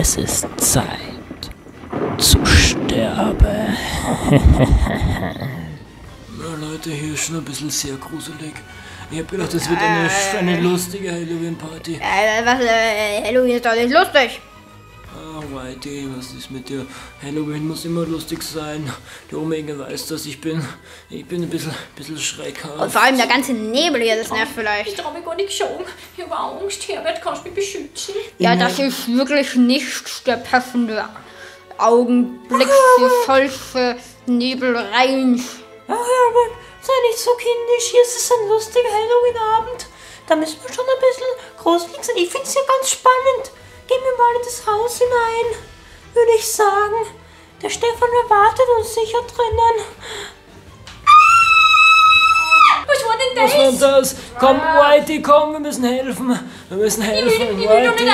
Es ist Zeit zu sterben. Na Leute, hier ist schon ein bisschen sehr gruselig. Ich hab gedacht, das wird eine lustige Halloween-Party. Halloween ist doch nicht lustig. Whitey, was ist mit dir? Halloween muss immer lustig sein. Die Omega weiß, dass ich bin ein bisschen schreckhaft. Und vor allem der ganze Nebel hier, das nervt vielleicht. Ich traue mir gar nicht schon. Ich habe Angst. Herbert, kannst du mich beschützen? Ja, das ist wirklich nicht der passende Augenblick für solche Nebelreihen. Ach, Herbert, sei nicht so kindisch. Hier ist es ein lustiger Halloween-Abend. Da müssen wir schon ein bisschen gruselig sein. Ich finde es ja ganz spannend. Gehen wir mal in das Haus hinein, würde ich sagen. Der Stefan erwartet uns sicher drinnen. Was war denn das? Was war das? Komm, Whitey, komm, wir müssen helfen. Wir müssen helfen, Whitey.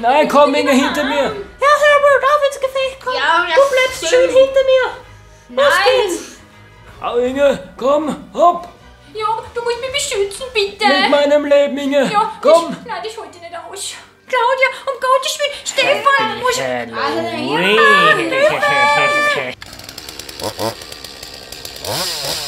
Nein, komm, Inge, hinter mir. Ja, Herbert, auf ins Gefecht, komm. Ja, du bleibst schön hinter mir. Los geht's. Au, Inge, komm, hopp. Ja, du musst mich beschützen, bitte. Mit meinem Leben, Inge. Ja, komm. Nein, das halte ich nicht aus. Claudia, um Gottes Willen, Stefan, muss ich... Hallo,